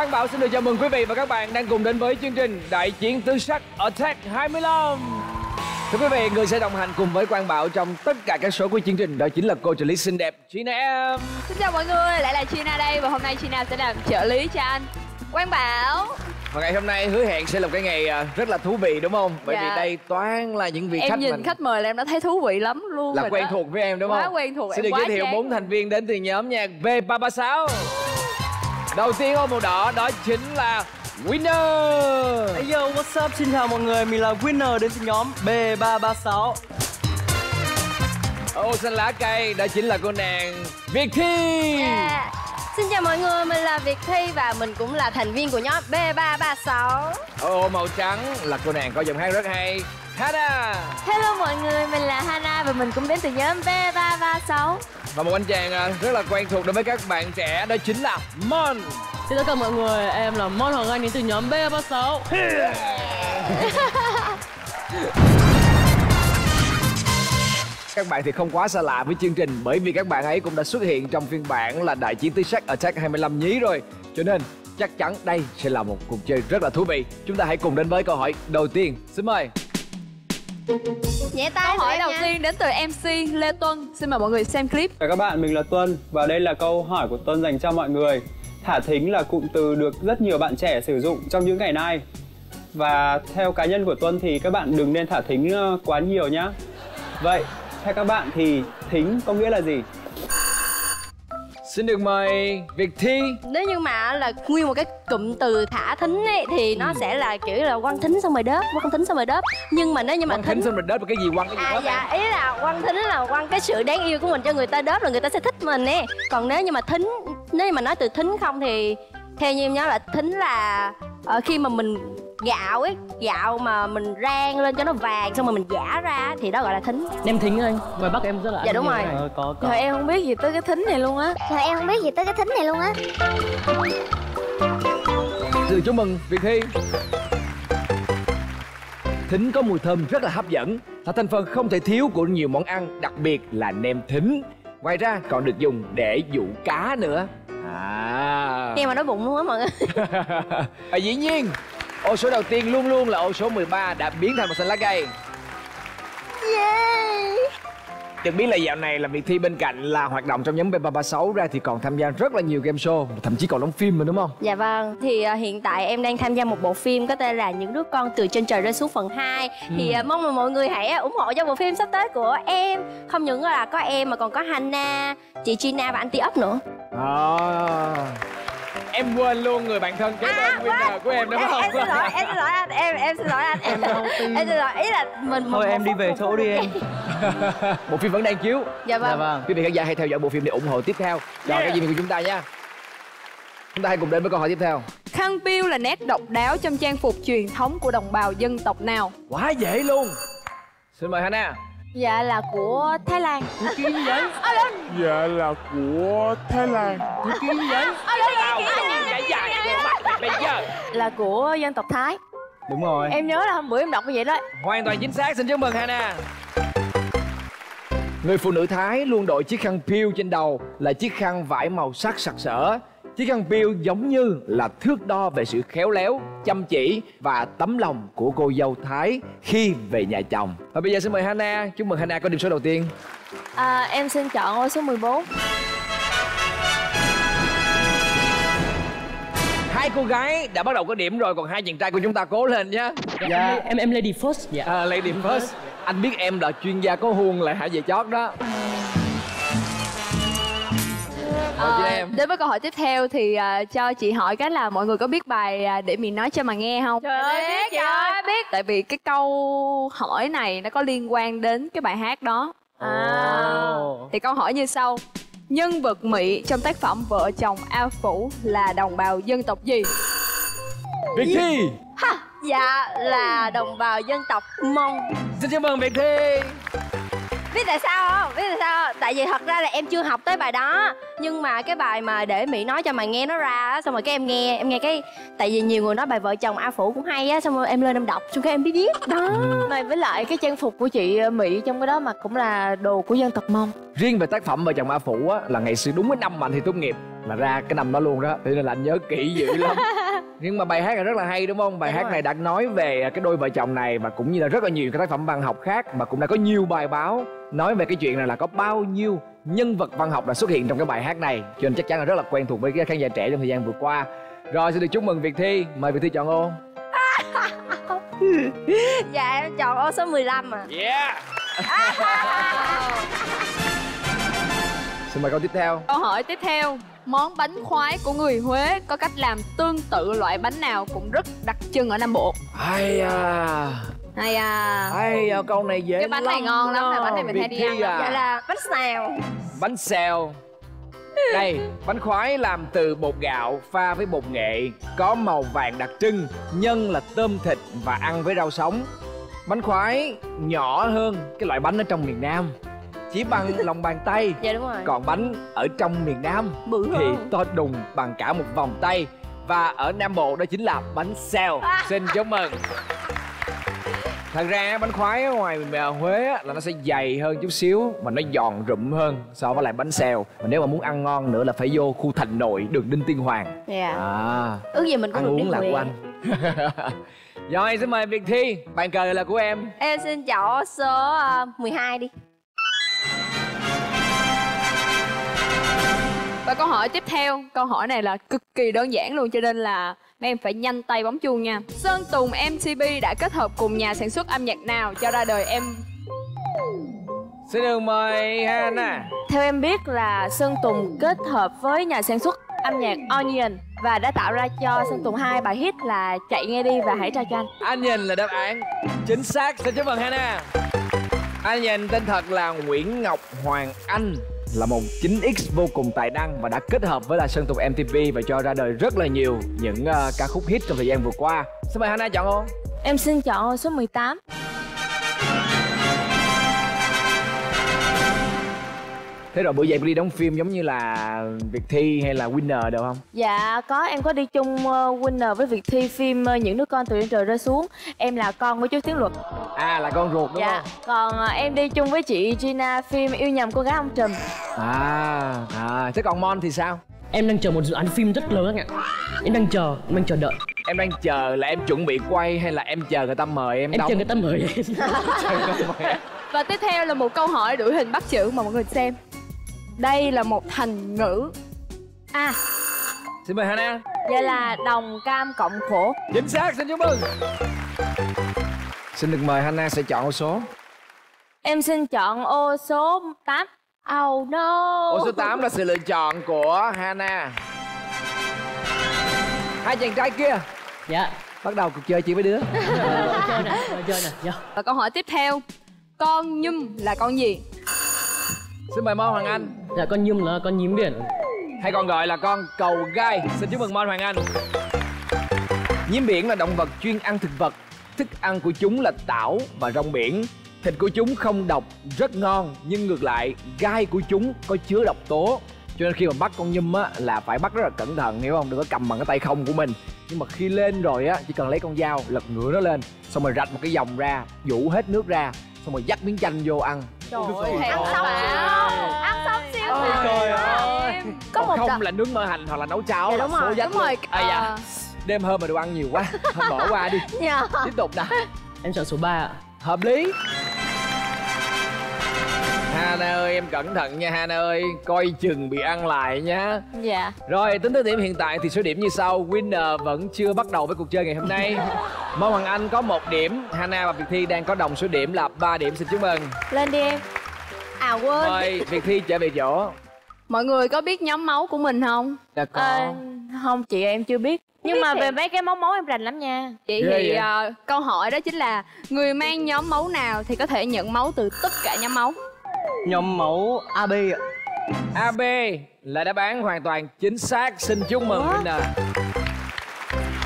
Quang Bảo xin được chào mừng quý vị và các bạn đang cùng đến với chương trình Đại Chiến Tứ Sắc Attack 25. Thưa quý vị, người sẽ đồng hành cùng với Quang Bảo trong tất cả các số của chương trình đó chính là cô trợ lý xinh đẹp Gina Em. Xin chào mọi người, lại là Gina đây và hôm nay Gina sẽ làm trợ lý cho anh Quang Bảo. Và ngày hôm nay hứa hẹn sẽ là một cái ngày rất là thú vị đúng không? Bởi vì đây toàn là những vị khách mình... Em nhìn khách mời là em đã thấy thú vị lắm luôn. Là quen thuộc với em đúng không? Quá quen thuộc. Xin được giới thiệu 4 thành viên đến từ nhóm nhạc P336. Đầu tiên ô màu đỏ đó chính là Winner. Hey yo, what's up? Xin chào mọi người, mình là Winner đến từ nhóm B336. Ô xanh lá cây đó chính là cô nàng Việt Thi. Yeah. Xin chào mọi người, mình là Việt Thi và mình cũng là thành viên của nhóm B336. Ô màu trắng là cô nàng có giọng hát rất hay, Hana. Hello mọi người, mình là Hana và mình cũng đến từ nhóm B336. Và một anh chàng rất là quen thuộc đối với các bạn trẻ đó chính là Mon. Xin tất cả mọi người, em là Mon Hoàng Anh đến từ nhóm B336. Yeah. Các bạn thì không quá xa lạ với chương trình bởi vì các bạn ấy cũng đã xuất hiện trong phiên bản là Đại Chiến Tứ Sắc Attack 25 nhí rồi. Cho nên chắc chắn đây sẽ là một cuộc chơi rất là thú vị. Chúng ta hãy cùng đến với câu hỏi đầu tiên. Xin mời. Nhẹ tay. Câu hỏi đầu tiên đến từ MC Lê Tuấn. Xin mời mọi người xem clip. Chào các bạn, mình là Tuấn và đây là câu hỏi của Tuấn dành cho mọi người. Thả thính là cụm từ được rất nhiều bạn trẻ sử dụng trong những ngày nay. Và theo cá nhân của Tuấn thì các bạn đừng nên thả thính quá nhiều nhá. Vậy, theo các bạn thì thính có nghĩa là gì? Xin được mời Việt Thi. Nếu như mà là nguyên một cái cụm từ thả thính ấy thì nó sẽ là kiểu là quăng thính xong rồi đớp, quăng thính xong rồi đớp. Nhưng mà nếu như mà quăng thính xong rồi đớp là cái gì, quăng cái gì đớp? Dạ, ý là quăng thính là quăng cái sự đáng yêu của mình cho người ta, đớp là người ta sẽ thích mình ấy. Còn nếu như mà thính, nếu như mà nói từ thính không thì theo như em nhớ là thính là khi mà mình gạo ấy, gạo mà mình rang lên cho nó vàng xong rồi mình giả ra thì đó gọi là thính. Em thính ơi, ngoài Bắc em rất là... Dạ đúng rồi. Rồi em không biết gì tới cái thính này luôn á. Rồi em không biết gì tới cái thính này luôn á. Xin chúc mừng Việt Thi. Thính có mùi thơm rất là hấp dẫn, là thành phần không thể thiếu của nhiều món ăn, đặc biệt là nem thính. Ngoài ra còn được dùng để dụ cá nữa. À. Nghe mà đói bụng luôn á mọi người. À, dĩ nhiên. Ô số đầu tiên luôn luôn là ô số 13 đã biến thành một xanh lá cây. Yeah. Được biết là dạo này là Việt Thi bên cạnh là hoạt động trong nhóm B336 ra thì còn tham gia rất là nhiều game show, thậm chí còn đóng phim mà đúng không? Dạ vâng, thì hiện tại em đang tham gia một bộ phim có tên là Những Đứa Con Từ Trên Trời Rơi Xuống phần 2. Thì mong là mọi người hãy ủng hộ cho bộ phim sắp tới của em. Không những là có em mà còn có Hana, chị Gina và anh T-up nữa. Em quên luôn người bạn thân kế bên winner của em đúng không? Em xin lỗi anh. Ý là mình thôi em đi về chỗ đi em. Bộ phim vẫn đang chiếu. Dạ vâng. Quý vị khán giả hãy theo dõi bộ phim để ủng hộ tiếp theo cho cái gì của chúng ta nha. Chúng ta hãy cùng đến với câu hỏi tiếp theo. Khăn piêu là nét độc đáo trong trang phục truyền thống của đồng bào dân tộc nào? Quá dễ luôn. Xin mời Hana. Dạ là của Thái Lan. Cái gì vậy? Dạ là của Thái Lan. Cái gì vậy? Là của dân tộc Thái. Đúng rồi. Em nhớ là hôm bữa em đọc như vậy đó. Hoàn toàn chính xác, xin chúc mừng Hana. Người phụ nữ Thái luôn đội chiếc khăn piêu trên đầu, là chiếc khăn vải màu sắc sặc sỡ. Chiếc khăn piêu giống như là thước đo về sự khéo léo, chăm chỉ và tấm lòng của cô dâu Thái khi về nhà chồng. Và bây giờ xin mời Hana, chúc mừng Hana có điểm số đầu tiên. Em xin chọn ô số 14. Hai cô gái đã bắt đầu có điểm rồi, còn hai chàng trai của chúng ta cố lên nhé. Dạ, em Lady First. Dạ. Lady First. Anh biết em là chuyên gia có huông lại hả về chót đó. Đến với câu hỏi tiếp theo thì cho chị hỏi cái là mọi người có biết bài Để Mình Nói Cho Mà Nghe không? Trời ơi, biết trời ơi, biết. Tại vì cái câu hỏi này nó có liên quan đến cái bài hát đó. Thì câu hỏi như sau. Nhân vật Mỹ trong tác phẩm Vợ Chồng A Phủ là đồng bào dân tộc gì? Việt Thi. Dạ là đồng bào dân tộc Mông. Xin chúc mừng Việt Thi. Biết tại sao không? Biết tại sao không? Tại vì thật ra là em chưa học tới bài đó, nhưng mà cái bài mà để Mỹ nói cho mày nghe nó ra á, xong rồi cái em nghe cái, tại vì nhiều người nói bài Vợ Chồng A Phủ cũng hay á, xong rồi em lên em đọc xong cái em biết đó. Mà với lại cái trang phục của chị Mỹ trong cái đó mà cũng là đồ của dân tộc Mông. Riêng về tác phẩm Vợ Chồng A Phủ á, là ngày xưa đúng cái năm mà anh thi tốt nghiệp là ra cái năm đó luôn đó, thế nên là anh nhớ kỹ dữ lắm. Nhưng mà bài hát này rất là hay đúng không? Bài hát này đã nói về cái đôi vợ chồng này và cũng như là rất là nhiều các tác phẩm văn học khác, và cũng đã có nhiều bài báo nói về cái chuyện này là có bao nhiêu nhân vật văn học đã xuất hiện trong cái bài hát này, cho nên chắc chắn là rất là quen thuộc với các khán giả trẻ trong thời gian vừa qua. Rồi, xin được chúc mừng Việt Thi. Mời Việt Thi chọn ô. Dạ, em chọn ô số 15 à. Yeah. Xin mời câu tiếp theo. Câu hỏi tiếp theo. Món bánh khoái của người Huế có cách làm tương tự loại bánh nào cũng rất đặc trưng ở Nam Bộ? Ai à, ai à, ai à, câu này dễ lắm. Cái bánh này ngon lắm, là bánh này mình hay đi ăn à. Vậy là bánh xèo. Bánh xèo. Đây, bánh khoái làm từ bột gạo pha với bột nghệ, có màu vàng đặc trưng, nhân là tôm thịt và ăn với rau sống. Bánh khoái nhỏ hơn cái loại bánh ở trong miền Nam, chỉ bằng lòng bàn tay. Dạ đúng rồi. Còn bánh ở trong miền Nam bự thì to đùng bằng cả một vòng tay, và ở Nam Bộ đó chính là bánh xèo. Xin chúc mừng. Thật ra bánh khoái ở ngoài Huế là nó sẽ dày hơn chút xíu mà nó giòn rụm hơn so với lại bánh xèo. Mà nếu mà muốn ăn ngon nữa là phải vô khu Thành Nội, đường Đinh Tiên Hoàng. Dạ. Ước gì mình cũng được uống là của anh. Rồi, xin mời Việt Thi. Bàn cờ là của em. Em xin chọn số 12 đi. Và câu hỏi tiếp theo, câu hỏi này là cực kỳ đơn giản luôn, cho nên là mấy em phải nhanh tay bấm chuông nha. Sơn Tùng M-TP đã kết hợp cùng nhà sản xuất âm nhạc nào cho ra đời em? Xin được mời Hana. Theo em biết là Sơn Tùng kết hợp với nhà sản xuất âm nhạc Onionn và đã tạo ra cho Sơn Tùng hai bài hit là Chạy Nghe Đi và Hãy Trao Cho Anh. Onionn là đáp án chính xác. Xin chúc mừng Hana. Onionn tên thật là Nguyễn Ngọc Hoàng Anh, là một 9X vô cùng tài năng và đã kết hợp với là Sơn Tùng M-TP và cho ra đời rất là nhiều những ca khúc hit trong thời gian vừa qua. Xin mời Hana chọn ô. Em xin chọn ô số 18. Thế rồi bữa dậy đi đóng phim giống như là Việt Thi hay là Winner được không? Dạ có, em có đi chung Winner với Việt Thi phim Những Đứa Con Từ Trên Trời Rơi Xuống. Em là con của chú Tiến Luật. À, là con ruột đúng không? Còn em đi chung với chị Gina phim Yêu Nhầm Cô Gái Ông Trùm. Thế còn Mon thì sao? Em đang chờ một dự án phim rất lớn ạ. Em đang chờ đợi. Em đang chờ là em chuẩn bị quay hay là em chờ người ta mời em đóng? Em chờ người ta mời em. Và tiếp theo là một câu hỏi đuổi hình bắt chữ mà mọi người xem. Đây là một thành ngữ. À, xin mời Hana. Vậy là đồng cam cộng khổ. Chính xác, xin chúc mừng. Xin được mời Hana sẽ chọn ô số. Em xin chọn ô số 8. Oh no. Ô số 8 là sự lựa chọn của Hana. Hai chàng trai kia. Dạ. Bắt đầu cuộc chơi chỉ với đứa. Chơi nè. Và câu hỏi tiếp theo. Con nhum là con gì? Xin mời Mon Hoàng Anh. Dạ, con nhum là con nhím biển, hay còn gọi là con cầu gai. Xin chúc mừng Mon Hoàng Anh. Nhím biển là động vật chuyên ăn thực vật. Thức ăn của chúng là tảo và rong biển. Thịt của chúng không độc, rất ngon. Nhưng ngược lại, gai của chúng có chứa độc tố. Cho nên khi mà bắt con nhum á, là phải bắt rất là cẩn thận, hiểu không? Đừng có cầm bằng cái tay không của mình. Nhưng mà khi lên rồi á, chỉ cần lấy con dao, lật ngửa nó lên, xong rồi rạch một cái vòng ra, vũ hết nước ra, xong rồi dắt miếng chanh vô ăn. Trời ơi, ăn xong siêu ngon. Trời ơi. Có một không là nướng mỡ hành hoặc là nấu cháo là số dắt. Đúng rồi. Đêm hôm mà đồ ăn nhiều quá, thôi bỏ qua đi. Tiếp tục nè. Em chọn số 3 ạ. Hợp lý. Hana ơi, em cẩn thận nha Hana ơi, coi chừng bị ăn lại nha. Dạ. Rồi, tính tới điểm hiện tại thì số điểm như sau. Winner vẫn chưa bắt đầu với cuộc chơi ngày hôm nay. Mon Hoàng Anh có 1 điểm, Hana và Việt Thi đang có đồng số điểm là 3 điểm. Xin chúc mừng. Lên đi em. À quên. Rồi, Việt Thi trở về chỗ. Mọi người có biết nhóm máu của mình không? Dạ có. Không chị, em chưa biết. Nhưng mà về mấy cái món máu em rành lắm nha chị. Thì câu hỏi đó chính là người mang nhóm máu nào thì có thể nhận máu từ tất cả nhóm máu? Nhóm máu AB ạ. AB là đáp án hoàn toàn chính xác. Xin chúc mừng Winner.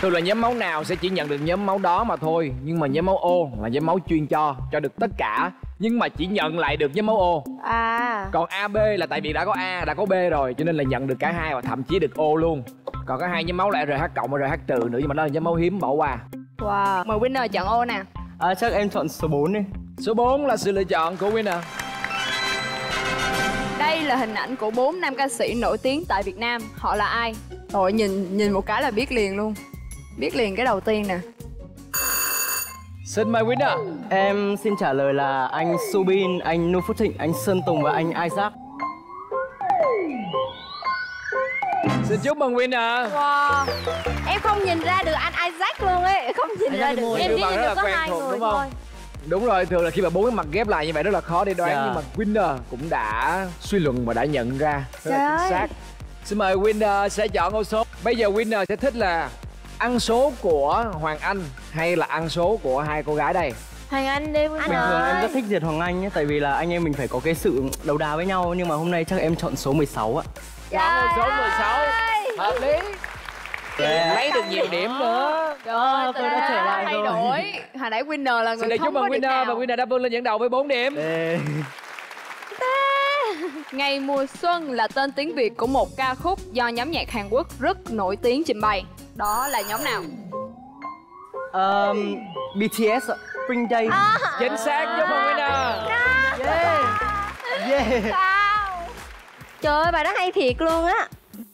Tôi là nhóm máu nào sẽ chỉ nhận được nhóm máu đó mà thôi. Nhưng mà nhóm máu O là nhóm máu chuyên cho được tất cả. nhưng mà chỉ nhận lại được với máu ô. À. Còn AB là tại vì đã có A, đã có B rồi, cho nên là nhận được cả hai và thậm chí được O luôn. Còn có hai nhóm máu là RH cộng và RH trừ nữa, nhưng mà nó là nhóm máu hiếm bỏ qua. Wow. Mời winner chọn O nè. À, chắc em chọn số 4 đi. Số 4 là sự lựa chọn của winner. Đây là hình ảnh của 4 nam ca sĩ nổi tiếng tại Việt Nam. Họ là ai? Rồi nhìn một cái là biết liền luôn. Biết liền cái đầu tiên nè. Xin mời winner. Em xin trả lời là anh Subin, anh Nu Phúc Thịnh, anh Sơn Tùng và anh Isaac. Xin chúc mừng winner. Wow. Em không nhìn ra được anh Isaac luôn ấy, không nhìn ra được. Em chỉ nhìn được có hai người đúng không? Thôi. Đúng rồi, thường là khi mà 4 cái mặt ghép lại như vậy rất là khó để đoán, nhưng mà winner cũng đã suy luận và đã nhận ra rất là chính xác. Xin mời winner sẽ chọn ô số. Bây giờ winner sẽ thích là ăn số của Hoàng Anh hay là ăn số của hai cô gái đây? Hoàng Anh đi. Bình thường em rất thích Diệt Hoàng Anh ấy, tại vì là anh em mình phải có cái sự đấu đá với nhau, nhưng mà hôm nay chắc em chọn số 16 ạ. Chọn số 16. Hợp lý. Lấy được nhiều điểm nữa. Trời ơi, tôi đã trở lại thay đổi. Hồi nãy winner là người không có điểm nào. Và winner đã vươn lên dẫn đầu với 4 điểm. Ngày mùa xuân là tên tiếng Việt của một ca khúc do nhóm nhạc Hàn Quốc rất nổi tiếng trình bày. Đó là nhóm nào? BTS, Spring Day. Chính xác, chúc mừng winner. Trời ơi, bài đó hay thiệt luôn á.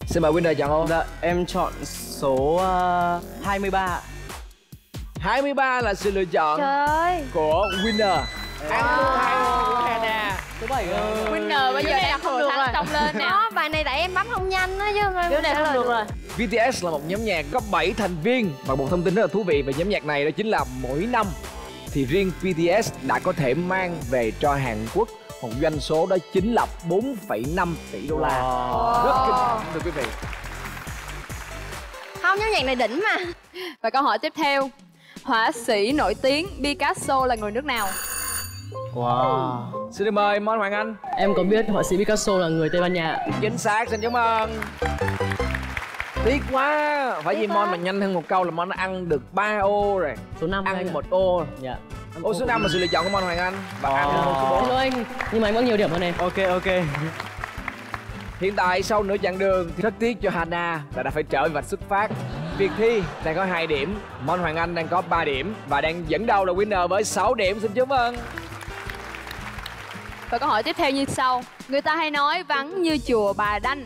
Xin mời winner chọn không? Dạ, em chọn số 23. 23 là sự lựa chọn của winner. Ăn luôn 2 của Hana. Số 7 ơi. Winner bây giờ đã không được rồi. Xong lên nè. Đó, bài này tại em bấm không nhanh đó chứ. Điều này không được rồi. BTS là một nhóm nhạc có 7 thành viên. Và một thông tin rất là thú vị về nhóm nhạc này đó chính là mỗi năm thì riêng BTS đã có thể mang về cho Hàn Quốc một doanh số đó chính là 4,5 tỷ đô la. Rất kinh khủng thưa quý vị. Không, nhóm nhạc này đỉnh mà. Và câu hỏi tiếp theo, họa sĩ nổi tiếng Picasso là người nước nào? Xin được mời Mon Hoàng Anh. Em có biết họa sĩ Picasso là người Tây Ban Nha. Chính xác, xin chúc mừng. Tiếc quá, phải vì Mon mà nhanh hơn một câu là Mon đã ăn được 3 ô rồi. Số 5 ăn 1 ô. Dạ. Ô số 5 là sự lựa chọn của Mon Hoàng Anh. Và ăn ô số 4. Xin lỗi anh, nhưng mà em có nhiều điểm hơn em. Ok. Hiện tại sau nửa chặng đường thì rất tiếc cho Hana là đã phải trở về vạch xuất phát. Việt Thi đang có 2 điểm, Mon Hoàng Anh đang có 3 điểm và đang dẫn đầu là winner với 6 điểm. Xin chúc mừng. Và câu hỏi tiếp theo như sau. Người ta hay nói vắng như chùa Ba Đanh,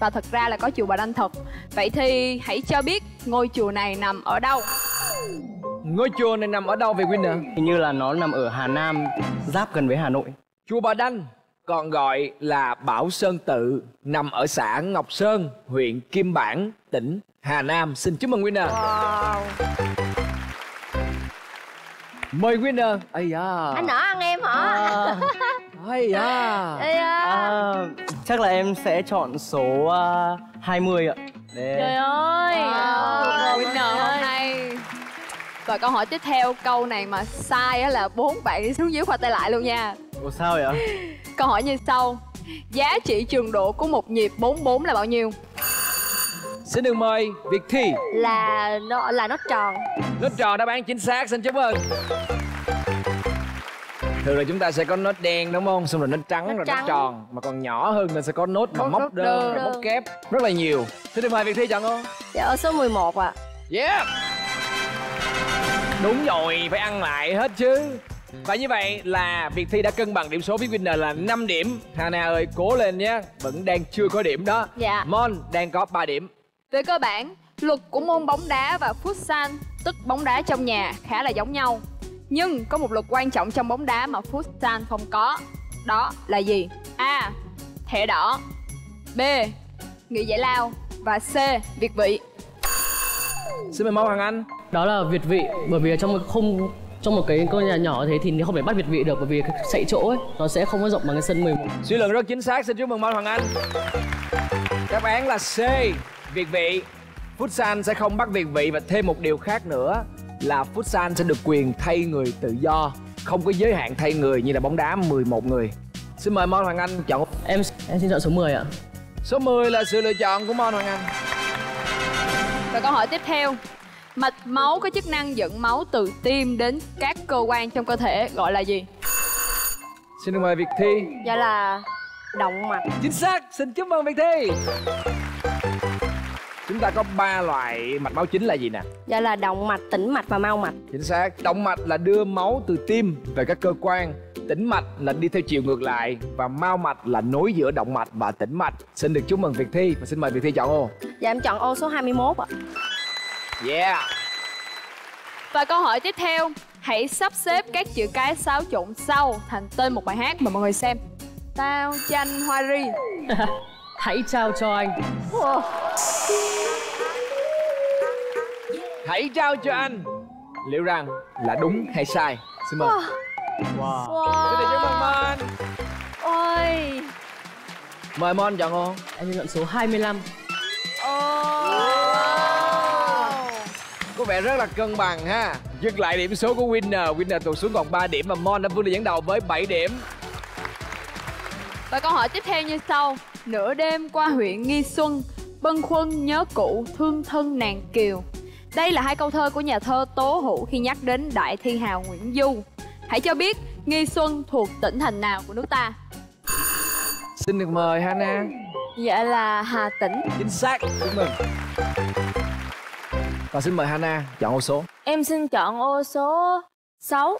và thật ra là có chùa Bà Đanh thật. Vậy thì hãy cho biết ngôi chùa này nằm ở đâu? Ngôi chùa này nằm ở đâu về winner? Hình như là nó nằm ở Hà Nam, giáp gần với Hà Nội. Chùa Bà Đanh còn gọi là Bảo Sơn Tự, nằm ở xã Ngọc Sơn, huyện Kim Bảng, tỉnh Hà Nam. Xin chúc mừng winner. Mời winner. Anh nỡ ăn em hả? Chắc là em sẽ chọn số 20 ạ. Trời ơi, winner hôm nay. Và câu hỏi tiếp theo, câu này mà sai á là 4 bạn đi xuống dưới khoa tay lại luôn nha. Ủa sao vậy? Câu hỏi như sau, giá trị trường độ của một nhịp 44 là bao nhiêu? Xin được mời Việt Thi. Là nó tròn. Nó tròn, đáp án chính xác, xin chúc mừng. Thường là chúng ta sẽ có nốt đen đúng không? Xong rồi nốt trắng, rồi nốt tròn. Mà còn nhỏ hơn là sẽ có nốt mà móc đơn, móc kép. Rất là nhiều. Thế thì mời Việt Thi chọn không? Dạ, ở số 11 ạ. Yeah! Đúng rồi, phải ăn lại hết chứ. Và như vậy là Việt Thi đã cân bằng điểm số với winner là 5 điểm. Hana ơi, cố lên nhé. Vẫn đang chưa có điểm đó. Dạ. Mon đang có 3 điểm. Về cơ bản, luật của môn bóng đá và futsal, tức bóng đá trong nhà, khá là giống nhau. Nhưng có một luật quan trọng trong bóng đá mà futsal không có. Đó là gì? A. Thẻ đỏ. B. Nghỉ giải lao. Và C. Việt vị. Xin mời Mon Hoàng Anh. Đó là Việt vị, bởi vì trong một cái ngôi nhà nhỏ thế thì không thể bắt Việt vị được, bởi vì cái chạy chỗ ấy nó sẽ không có rộng bằng cái sân 11. Suy luận rất chính xác, xin chúc mừng Mon Hoàng Anh. Đáp án là C. Việt vị. Futsal sẽ không bắt Việt vị, và thêm một điều khác nữa là futsal sẽ được quyền thay người tự do, không có giới hạn thay người như là bóng đá 11 người. Xin mời Mon Hoàng Anh chọn. Em xin chọn số 10 ạ. Số 10 là sự lựa chọn của Mon Hoàng Anh. Và câu hỏi tiếp theo, mạch máu có chức năng dẫn máu từ tim đến các cơ quan trong cơ thể gọi là gì? Xin được mời Việt Thi. Dạ là động mạch. Chính xác, xin chúc mừng Việt Thi. Chúng ta có 3 loại mạch máu chính là gì nè? Dạ là động mạch, tĩnh mạch và mau mạch. Chính xác, động mạch là đưa máu từ tim về các cơ quan, tĩnh mạch là đi theo chiều ngược lại, và mau mạch là nối giữa động mạch và tĩnh mạch. Xin được chúc mừng Việt Thi và xin mời Việt Thi chọn ô. Dạ em chọn ô số 21 ạ. Yeah. Và câu hỏi tiếp theo, hãy sắp xếp các chữ cái xáo trộn sau thành tên một bài hát, mà mọi người xem. Tao chanh hoa ri. Hãy trao cho anh. Wow. Hãy trao cho anh. Liệu rằng là đúng hay sai? Xin mời. Wow. Xin chào mừng Mon. Ôi. Mời Mon chọn ô. Em chọn số 25. Có vẻ rất là cân bằng ha. Dừng lại điểm số của Winner. Winner tụt xuống còn 3 điểm và Mon đã vươn lên dẫn đầu với 7 điểm. Và câu hỏi tiếp theo như sau. Nửa đêm qua huyện Nghi Xuân, bâng khuâng nhớ cụ, thương thân nàng kiều. Đây là hai câu thơ của nhà thơ Tố Hữu khi nhắc đến đại thi hào Nguyễn Du. Hãy cho biết Nghi Xuân thuộc tỉnh thành nào của nước ta? Xin được mời Hana. Dạ là Hà Tĩnh. Chính xác, chúc mừng. Và xin mời Hana chọn ô số. Em xin chọn ô số 6.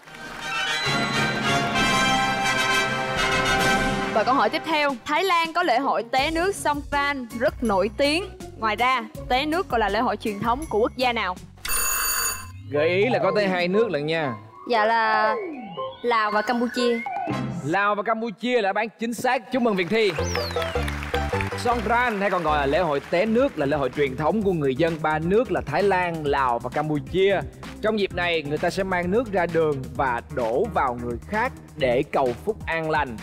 Và câu hỏi tiếp theo, Thái Lan có lễ hội té nước Songkran rất nổi tiếng. Ngoài ra, té nước còn là lễ hội truyền thống của quốc gia nào? Gợi ý là có tới 2 nước lận nha. Dạ là Lào và Campuchia. Lào và Campuchia là đáp án chính xác. Chúc mừng Việt Thi. Songkran hay còn gọi là lễ hội té nước là lễ hội truyền thống của người dân 3 nước là Thái Lan, Lào và Campuchia. Trong dịp này, người ta sẽ mang nước ra đường và đổ vào người khác để cầu phúc an lành.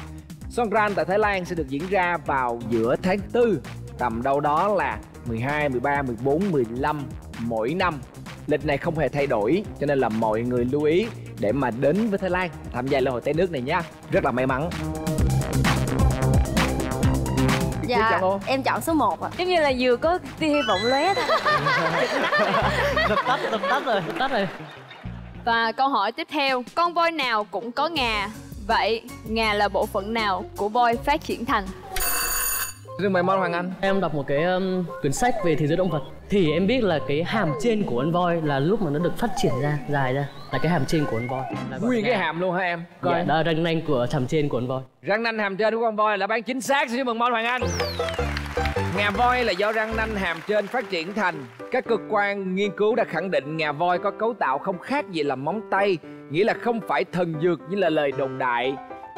Songkran tại Thái Lan sẽ được diễn ra vào giữa tháng 4, tầm đâu đó là 12, 13, 14, 15 mỗi năm. Lịch này không hề thay đổi, cho nên là mọi người lưu ý để mà đến với Thái Lan tham gia lễ hội té nước này nha. Rất là may mắn. Dạ, em chọn số 1 ạ. Giống như là vừa có tia hy vọng lóe thôi. Đập tắt rồi. Và câu hỏi tiếp theo, con voi nào cũng có ngà. Vậy, ngà là bộ phận nào của voi phát triển thành? Xin mời Mon Hoàng Anh. Em đọc một cái quyển sách về thế giới động vật. Thì em biết là cái hàm trên của con voi là lúc mà nó được phát triển ra, dài ra. Là cái hàm trên của con voi. Nguyên cái hàm luôn hả em? Dạ, đó là răng nanh của hàm trên của con voi. Răng nanh hàm trên của con voi là bán chính xác. Xin mừng Mon Hoàng Anh. Ngà voi là do răng nanh hàm trên phát triển thành. Các cơ quan nghiên cứu đã khẳng định ngà voi có cấu tạo không khác gì là móng tay. Nghĩa là không phải thần dược như là lời đồn đại.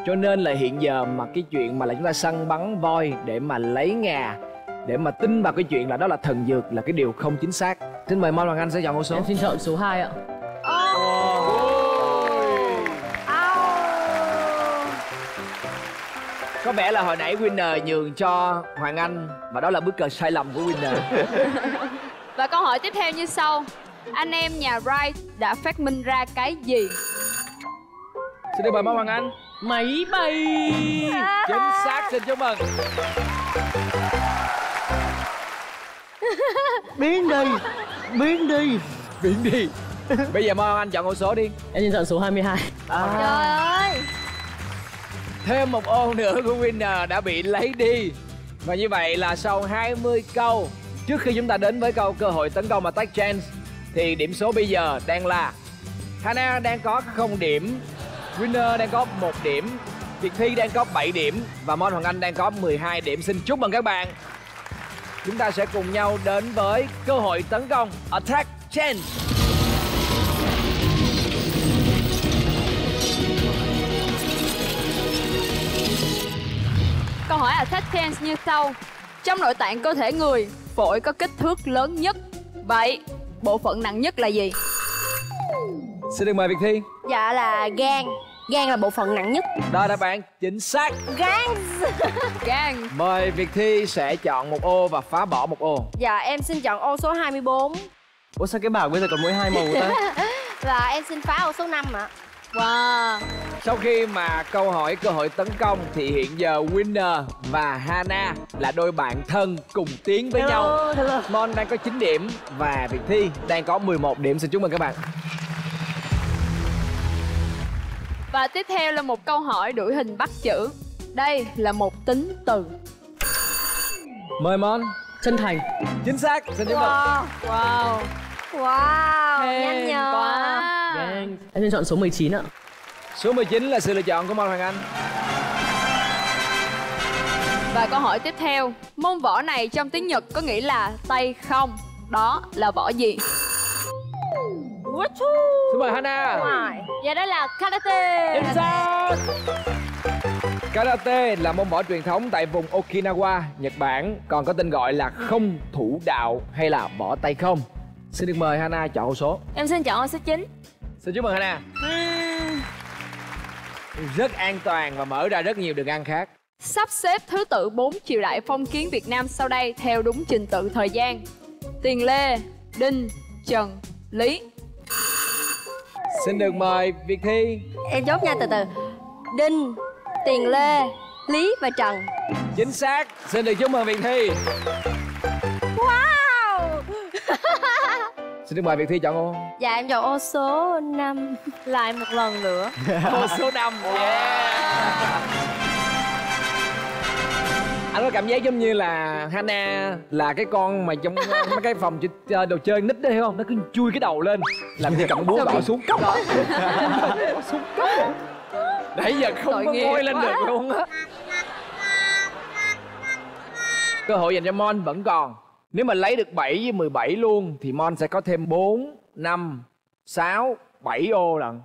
Cho nên là hiện giờ mà cái chuyện mà là chúng ta săn bắn voi để mà lấy ngà, để mà tin vào cái chuyện là đó là thần dược là cái điều không chính xác. Xin mời Mon Hoàng Anh sẽ chọn ô số. Em xin chọn số 2 ạ. Có vẻ là hồi nãy Winner nhường cho Hoàng Anh và đó là bước cờ sai lầm của Winner. Và câu hỏi tiếp theo như sau. Anh em nhà Wright đã phát minh ra cái gì? Xin được mời Mon Hoàng Anh. Máy bay. Chính xác, xin chúc mừng. Biến đi. Bây giờ Mon Hoàng Anh chọn ô số đi. Em xin chọn số 22. Trời ơi. Thêm một ô nữa của Winner đã bị lấy đi. Và như vậy là sau 20 câu, trước khi chúng ta đến với câu cơ hội tấn công mà Attack Chance, thì điểm số bây giờ đang là Hana đang có 0 điểm, Winner đang có 1 điểm, Việt Thi đang có 7 điểm và Mon Hoàng Anh đang có 12 điểm. Xin chúc mừng các bạn. Chúng ta sẽ cùng nhau đến với cơ hội tấn công Attack Chance. Câu hỏi Attack Chance như sau. Trong nội tạng cơ thể người, phổi có kích thước lớn nhất. Vậy, bộ phận nặng nhất là gì? Xin được mời Việt Thi. Dạ là gan. Gan là bộ phận nặng nhất. Đó là đáp án chính xác. Gan. Mời Việt Thi sẽ chọn một ô và phá bỏ một ô. Dạ em xin chọn ô số 24. Ủa sao cái bảng bây giờ còn mỗi 2 màu ta? Và em xin phá ô số 5 ạ. Wow. Sau khi mà câu hỏi cơ hội tấn công thì hiện giờ Winner và Hana là đôi bạn thân cùng tiến với nhau. Mon đang có 9 điểm và Việt Thi đang có 11 điểm. Xin chúc mừng các bạn. Và tiếp theo là một câu hỏi đuổi hình bắt chữ. Đây là một tính từ. Mời Mon. Chân thành. Chính xác. Xin chúc mừng. Wow. Wow, nhanh nhờ quá. Em nên chọn số 19 ạ. Số 19 là sự lựa chọn của Mon Hoàng Anh. Và câu hỏi tiếp theo. Môn võ này trong tiếng Nhật có nghĩa là tay không. Đó là võ gì? Xin mời Hana. Dạ đó là karate. Chính xác. Karate là môn võ truyền thống tại vùng Okinawa, Nhật Bản. Còn có tên gọi là không thủ đạo hay là võ tay không. Xin được mời Hana chọn số. Em xin chọn số 9. Xin chúc mừng Hana. Rất an toàn và mở ra rất nhiều đường ăn khác. Sắp xếp thứ tự 4 triều đại phong kiến Việt Nam sau đây theo đúng trình tự thời gian: Tiền Lê, Đinh, Trần, Lý. Xin được mời Việt Thi. Em chốt nha, từ từ. Đinh, Tiền Lê, Lý và Trần. Chính xác. Xin được chúc mừng Việt Thi. Wow. Xin được mời Việt Thi chọn ô. Dạ em chọn ô số 5. Lại một lần nữa. Ô số 5. Yeah. Anh có cảm giác giống như là Hana là cái con mà trong mấy cái phòng đồ chơi nít đó, hiểu không? Nó cứ chui cái đầu lên làm gì cầm búa bạo xuống cốc. Xuống cốc. Nãy giờ không có ngôi lên được luôn á. Cơ hội dành cho Mon vẫn còn. Nếu mà lấy được 7 với 17 luôn thì Mon sẽ có thêm 4, 5, 6, 7 ô lần.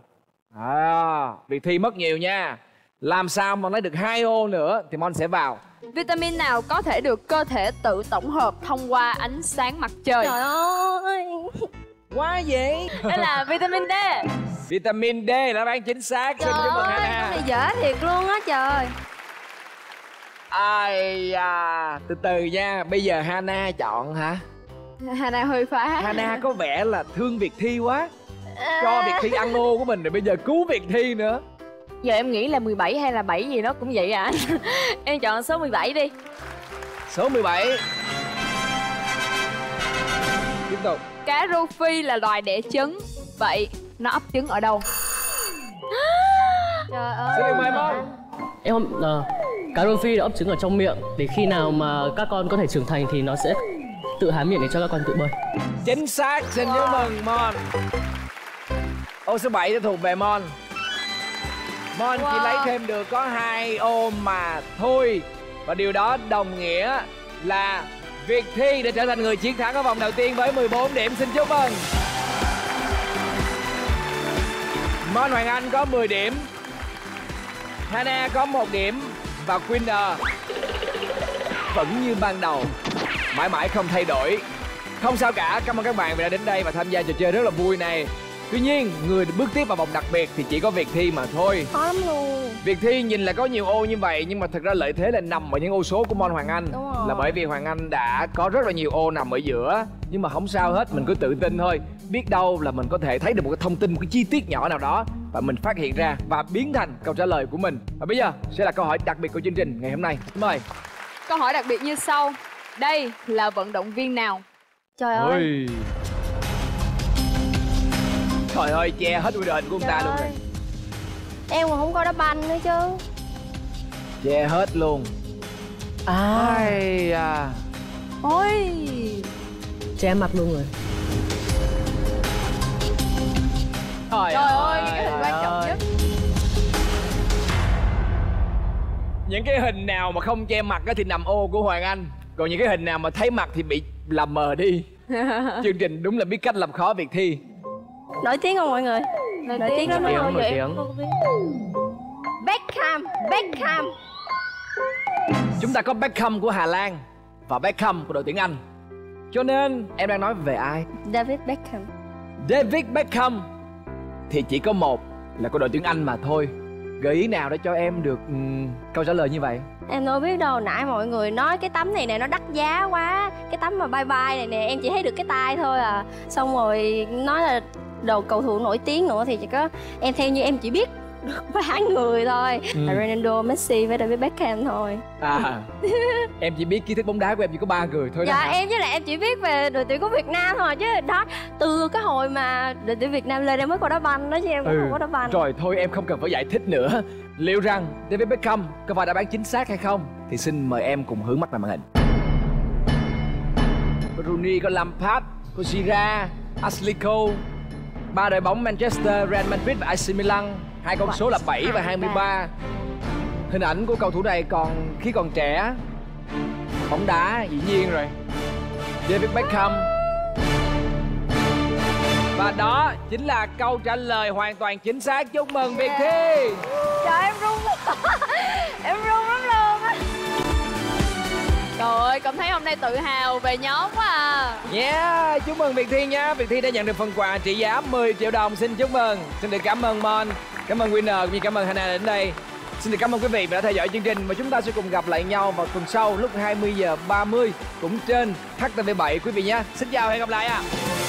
Việc thi mất nhiều nha. Làm sao mà lấy được 2 ô nữa thì Mon sẽ vào. Vitamin nào có thể được cơ thể tự tổng hợp thông qua ánh sáng mặt trời? Trời ơi, quá vậy. Đó là vitamin D. Vitamin D là bạn chính xác. Trời ơi, dở thiệt luôn á trời. Ai da, từ từ nha. Bây giờ Hana chọn hả? Hana hơi phá. Hana có vẻ là thương Việt Thi quá. Cho Việt Thi ăn ô của mình rồi bây giờ cứu Việt Thi nữa. Giờ em nghĩ là 17 hay là 7 gì nó cũng vậy à. Em chọn số 17 đi. Số 17. Tiếp tục. Cá rô phi là loài đẻ trứng. Vậy nó ấp trứng ở đâu? Trời ơi. Xin được mời Mon. Em không... cá rô phi là ấp trứng ở trong miệng. Để khi nào mà các con có thể trưởng thành thì nó sẽ tự há miệng để cho các con tự bơi. Chính xác. Xin chúc mừng Mon. Ô số 7 đã thuộc về Mon. Mon chỉ lấy thêm được có 2 ô mà thôi. Và điều đó đồng nghĩa là Việt Thi đã trở thành người chiến thắng ở vòng đầu tiên với 14 điểm. Xin chúc mừng. Mon Hoàng Anh có 10 điểm, Hana có 1 điểm và Winner vẫn như ban đầu, mãi mãi không thay đổi. Không sao cả, cảm ơn các bạn vì đã đến đây và tham gia trò chơi rất là vui này. Tuy nhiên, người bước tiếp vào vòng đặc biệt thì chỉ có Việt Thi mà thôi. Khó lắm luôn. Việt Thi nhìn là có nhiều ô như vậy nhưng mà thật ra lợi thế là nằm ở những ô số của Mon Hoàng Anh. Đúng rồi. Là bởi vì Hoàng Anh đã có rất là nhiều ô nằm ở giữa. Nhưng mà không sao hết, mình cứ tự tin thôi. Biết đâu là mình có thể thấy được một cái thông tin, một cái chi tiết nhỏ nào đó và mình phát hiện ra và biến thành câu trả lời của mình. Và bây giờ sẽ là câu hỏi đặc biệt của chương trình ngày hôm nay. Mời. Câu hỏi đặc biệt như sau. Đây là vận động viên nào? Trời ơi. Ôi. Trời ơi, che hết quy đền của ông ta luôn rồi. Em còn không coi đá banh nữa chứ. Che hết luôn. Ai à. Ôi. Che mặt luôn rồi. Trời ơi, những cái hình quan trọng nhất. Những cái hình nào mà không che mặt thì nằm ô của Hoàng Anh. Còn những cái hình nào mà thấy mặt thì bị làm mờ đi. Chương trình đúng là biết cách làm khó Việt Thi. Nổi tiếng không mọi người? Nổi tiếng lắm mọi người. Beckham. Chúng ta có Beckham của Hà Lan và Beckham của đội tuyển Anh. Cho nên em đang nói về ai? David Beckham. David Beckham thì chỉ có một là của đội tuyển Anh mà thôi. Gợi ý nào để cho em được câu trả lời như vậy? Em đâu biết đâu, nãy mọi người nói cái tấm này nè nó đắt giá quá. Cái tấm mà bye bye này nè, em chỉ thấy được cái tay thôi à. Xong rồi nói là đồ cầu thủ nổi tiếng nữa thì chỉ có em theo như em chỉ biết được vài người thôi, là Ronaldo, Messi với David Beckham thôi. À, em chỉ biết kiến thức bóng đá của em chỉ có 3 người thôi. Dạ em với lại em chỉ biết về đội tuyển của Việt Nam thôi chứ đó. Từ cái hồi mà đội tuyển Việt Nam lên em mới có đá banh đó chứ em cũng không có đá banh. Rồi thôi em không cần phải giải thích nữa. Liệu rằng David Beckham có phải đáp án chính xác hay không thì xin mời em cùng hướng mắt vào màn hình. Có Rooney, có Lampard, có Zira, Ashley Cole, 3 đội bóng Manchester, Real Madrid và AC Milan. Hai con số là 7 và 23. Hình ảnh của cầu thủ này còn khi còn trẻ. Bóng đá dĩ nhiên rồi. David Beckham. Và đó chính là câu trả lời hoàn toàn chính xác. Chúc mừng Việt Thi. Trời em run. Em run lắm luôn á. Trời ơi, cảm thấy hôm nay tự hào về nhóm quá à. Yeah, chúc mừng Việt Thi nha. Việt Thi đã nhận được phần quà trị giá 10 triệu đồng. Xin chúc mừng. Xin được cảm ơn Mon, cảm ơn Winner cũng như cảm ơn Hana đến đây. Xin được cảm ơn quý vị đã theo dõi chương trình và chúng ta sẽ cùng gặp lại nhau vào tuần sau lúc 20h30 cũng trên HTV7 quý vị nhé. Xin chào, hẹn gặp lại ạ.